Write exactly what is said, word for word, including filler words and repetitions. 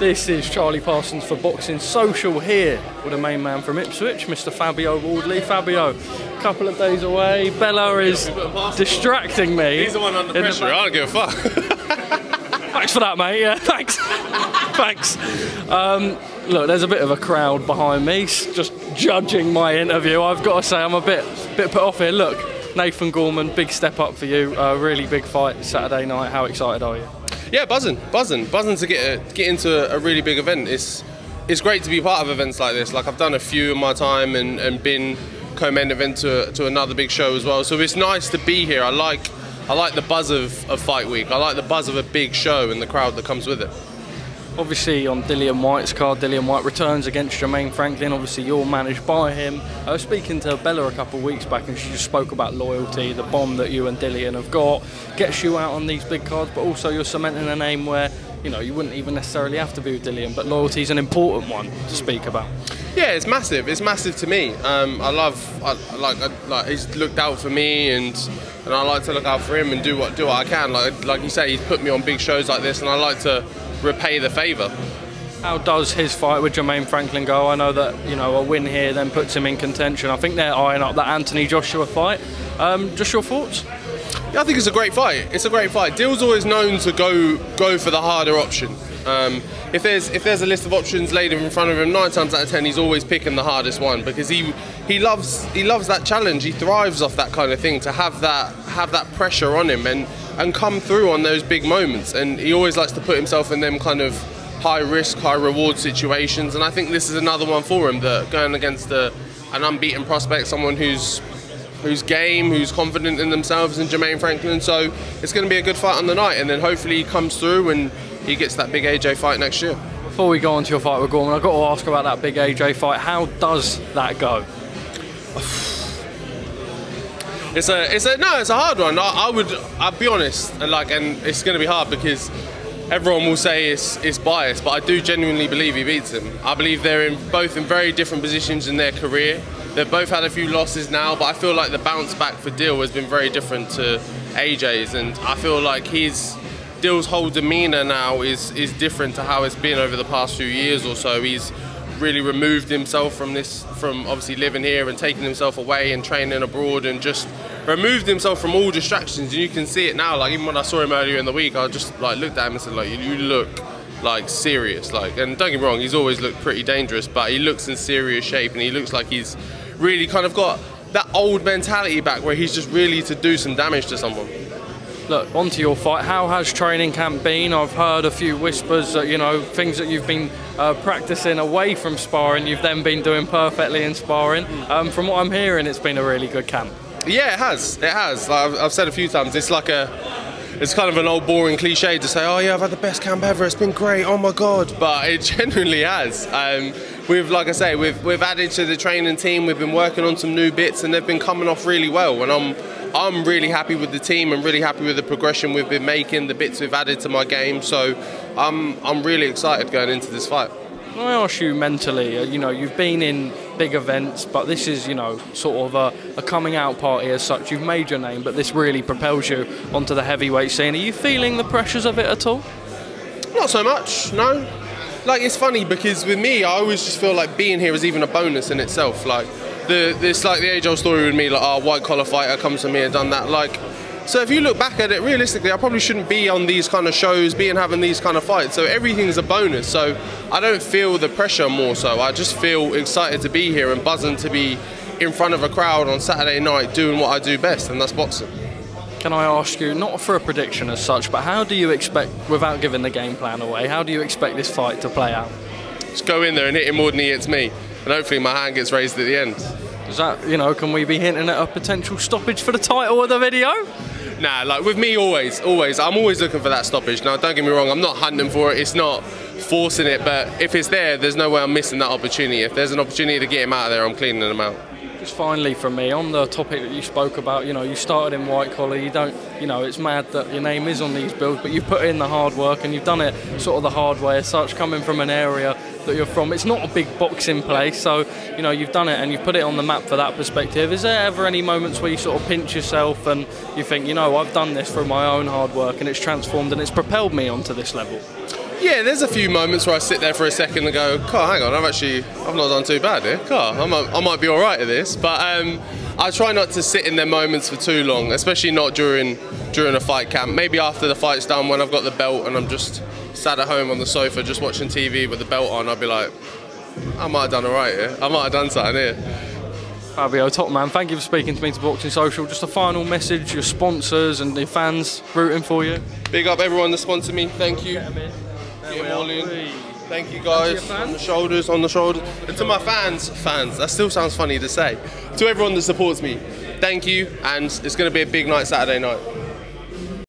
This is Charlie Parsons for Boxing Social here with a main man from Ipswich, Mister Fabio Wardley. Fabio, a couple of days away. Bella is distracting me. He's the one under pressure. I don't give a fuck. Thanks for that, mate. Yeah, thanks. thanks. Um, look, there's a bit of a crowd behind me, just judging my interview. I've got to say, I'm a bit, bit put off here. Look, Nathan Gorman, big step up for you. Uh, really big fight Saturday night. How excited are you? Yeah, buzzing, buzzing, buzzing to get a, get into a really big event. It's it's great to be part of events like this. Like I've done a few in my time and, and been co-main event to to another big show as well. So it's nice to be here. I like. I like the buzz of, of fight week. I like the buzz of a big show and the crowd that comes with it. Obviously on Dillian Whyte's card, Dillian Whyte returns against Jermaine Franklin. Obviously you're managed by him. I was speaking to Bella a couple of weeks back and she just spoke about loyalty, the bond that you and Dillian have got. Gets you out on these big cards, but also you're cementing a name where, you know, you wouldn't even necessarily have to be with Dillian, but loyalty is an important one to speak about. Yeah, it's massive. It's massive to me. Um, I love, I, like, I, like he's looked out for me, and and I like to look out for him and do what do what I can. Like like you say, he's put me on big shows like this, and I like to repay the favour. How does his fight with Jermaine Franklin go? I know that, you know, a win here then puts him in contention. I think they're eyeing up that Anthony Joshua fight. Um, just your thoughts? Yeah, I think it's a great fight. It's a great fight. Dill's always known to go go for the harder option. Um, if there's if there's a list of options laid in front of him, nine times out of ten, he's always picking the hardest one because he he loves he loves that challenge. He thrives off that kind of thing, to have that have that pressure on him and and come through on those big moments. And he always likes to put himself in them kind of high risk, high reward situations. And I think this is another one for him, that going against a, an unbeaten prospect, someone who's who's game, who's confident in themselves, and Jermaine Franklin. So it's going to be a good fight on the night, and then hopefully he comes through and he gets that big A J fight next year. Before we go on to your fight with Gorman, I've got to ask about that big A J fight. How does that go? It's a, it's a, no, it's a hard one. I, I would, I'll be honest, and like, and it's going to be hard because everyone will say it's, it's biased, but I do genuinely believe he beats him. I believe they're in both in very different positions in their career. They've both had a few losses now, but I feel like the bounce back for Dill has been very different to A J's, and I feel like his, Dill's whole demeanour now is is different to how it's been over the past few years or so. He's really removed himself from this, from obviously living here and taking himself away and training abroad, and just removed himself from all distractions. And you can see it now. Like even when I saw him earlier in the week, I just like looked at him and said, like, you look like serious. Like, and don't get me wrong, he's always looked pretty dangerous, but he looks in serious shape, and he looks like he's really kind of got that old mentality back where he's just really to do some damage to someone. Look, onto your fight. How has training camp been? I've heard a few whispers that, you know, things that you've been uh, practicing away from sparring, you've then been doing perfectly in sparring. Um, from what I'm hearing, it's been a really good camp. Yeah, it has. It has. Like I've, I've said a few times, it's like a, it's kind of an old boring cliche to say, oh yeah, I've had the best camp ever. It's been great. Oh my God. But it genuinely has. Um, we've, like I say, we've we've added to the training team. We've been working on some new bits, and they've been coming off really well. And I'm. I'm really happy with the team. I'm really happy with the progression we've been making, the bits we've added to my game. So I'm, I'm really excited going into this fight. Can I ask you mentally, you know, you've been in big events, but this is, you know, sort of a, a coming out party as such. You've made your name, but this really propels you onto the heavyweight scene. Are you feeling the pressures of it at all? Not so much, no. Like, it's funny because with me, I always just feel like being here is even a bonus in itself. Like, The, it's like the age-old story with me, like, oh, white-collar fighter comes to me and done that. Like, so if you look back at it, realistically, I probably shouldn't be on these kind of shows, be and having these kind of fights. So everything's a bonus. So I don't feel the pressure more so. I just feel excited to be here and buzzing to be in front of a crowd on Saturday night doing what I do best, and that's boxing. Can I ask you, not for a prediction as such, but how do you expect, without giving the game plan away, how do you expect this fight to play out? Just go in there and hit him more than he hits me. And hopefully my hand gets raised at the end. Is that, you know, can we be hinting at a potential stoppage for the title of the video? Nah, like with me always, always, I'm always looking for that stoppage. Now, don't get me wrong, I'm not hunting for it, it's not forcing it, but if it's there, there's no way I'm missing that opportunity. If there's an opportunity to get him out of there, I'm cleaning him out. Just finally from me, on the topic that you spoke about, you know, you started in white collar, you don't, you know, it's mad that your name is on these bills, but you've put in the hard work and you've done it sort of the hard way as such, coming from an area that you're from. It's not a big boxing place, so you know you've done it and you've put it on the map for that perspective. Is there ever any moments where you sort of pinch yourself and you think, you know, I've done this through my own hard work and it's transformed and it's propelled me onto this level? Yeah, there's a few moments where I sit there for a second and go, "God, hang on, I've actually I've not done too bad here. God, I'm a, I might be all right at this." But um, I try not to sit in their moments for too long, especially not during during a fight camp. Maybe after the fight's done, when I've got the belt and I'm just sat at home on the sofa just watching T V with the belt on, I'll be like, "I might have done all right here. I might have done something here." Fabio, top man, thank you for speaking to me to Boxing Social. Just a final message, your sponsors and your fans rooting for you. Big up everyone that sponsored me, thank you. Thank you guys, on the shoulders, on the shoulders. And to my fans, fans, that still sounds funny to say. To everyone that supports me, thank you, and it's going to be a big night Saturday night.